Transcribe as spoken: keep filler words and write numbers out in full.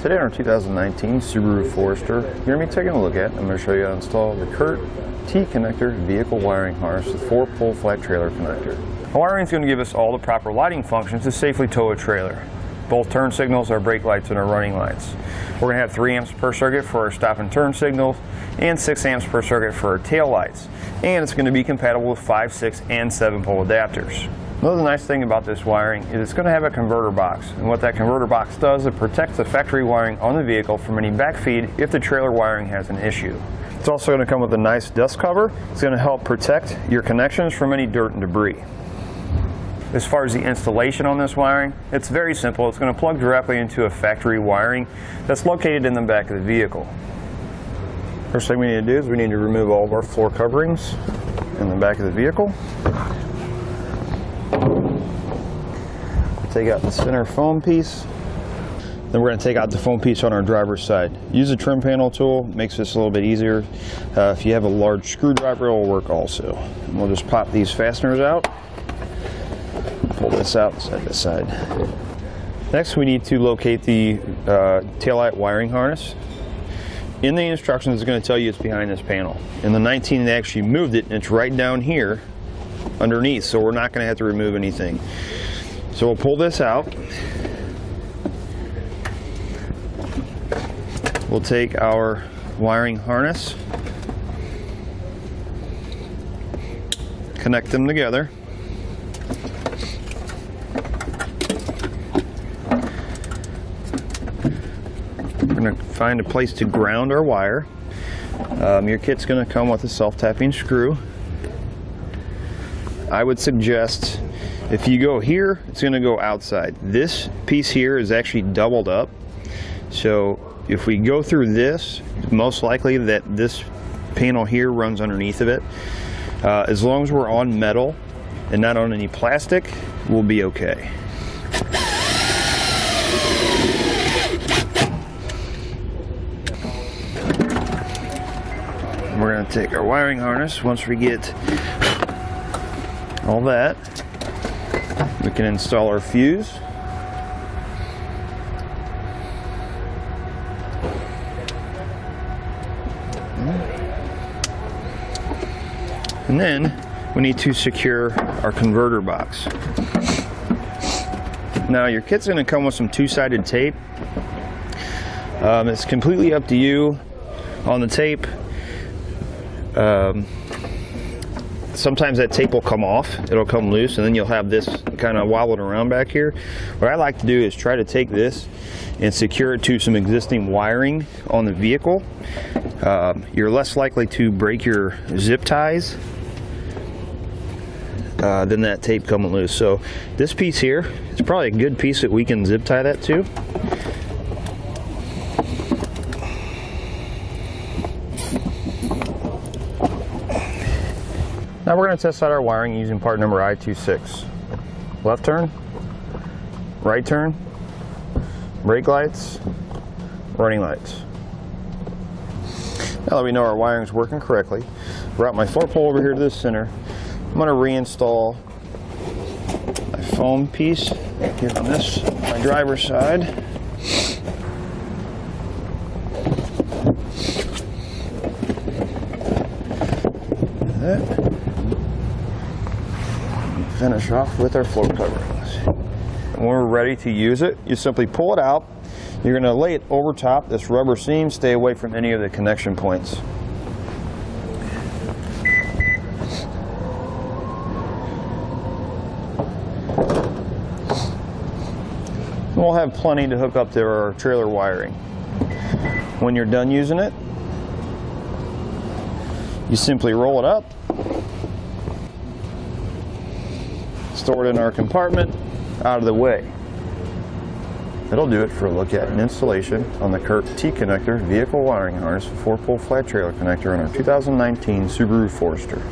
Today on our two thousand nineteen Subaru Forester, you're going to be taking a look at, I'm going to show you how to install the Curt T-Connector vehicle wiring harness with four pole flat trailer connector. The wiring is going to give us all the proper lighting functions to safely tow a trailer. Both turn signals, our brake lights, and our running lights. We're going to have three amps per circuit for our stop and turn signals and six amps per circuit for our tail lights. And it's going to be compatible with five, six, and seven pole adapters. Another nice thing about this wiring is it's going to have a converter box, and what that converter box does, it protects the factory wiring on the vehicle from any backfeed if the trailer wiring has an issue. It's also going to come with a nice dust cover. It's going to help protect your connections from any dirt and debris. As far as the installation on this wiring, it's very simple. It's going to plug directly into a factory wiring that's located in the back of the vehicle. First thing we need to do is we need to remove all of our floor coverings in the back of the vehicle. Take out the center foam piece. Then we're going to take out the foam piece on our driver's side. Use a trim panel tool, makes this a little bit easier. Uh, if you have a large screwdriver, it will work also. And we'll just pop these fasteners out. Pull this out side to side. Next, we need to locate the uh, taillight wiring harness. In the instructions, it's going to tell you it's behind this panel. In the nineteen, they actually moved it, and it's right down here underneath, so we're not going to have to remove anything. So we'll pull this out. We'll take our wiring harness, connect them together. We're going to find a place to ground our wire. Um, your kit's going to come with a self-tapping screw. I would suggest if you go here, it's going to go outside. This piece here is actually doubled up. So if we go through this, it's most likely that this panel here runs underneath of it. Uh, as long as we're on metal and not on any plastic, we'll be okay. We're going to take our wiring harness. Once we get all that, we can install our fuse. And then we need to secure our converter box. Now your kit's going to come with some two-sided tape. Um, it's completely up to you on the tape. Um, Sometimes that tape will come off, it'll come loose, and then you'll have this kind of wobbling around back here. What I like to do is try to take this and secure it to some existing wiring on the vehicle. Uh, you're less likely to break your zip ties uh, than that tape coming loose. So this piece here is probably a good piece that we can zip tie that to. Now we're going to test out our wiring using part number I two six. Left turn, right turn, brake lights, running lights. Now that we know our wiring is working correctly, route my four pole over here to the center. I'm going to reinstall my foam piece, give this my driver's side. That's it. Finish off with our floor coverings. When we're ready to use it, you simply pull it out. You're going to lay it over top this rubber seam. Stay away from any of the connection points. And we'll have plenty to hook up to our trailer wiring. When you're done using it, you simply roll it up. Store it in our compartment, out of the way. That'll do it for a look at an installation on the Curt T-Connector vehicle wiring harness four pole flat trailer connector on our two thousand nineteen Subaru Forester.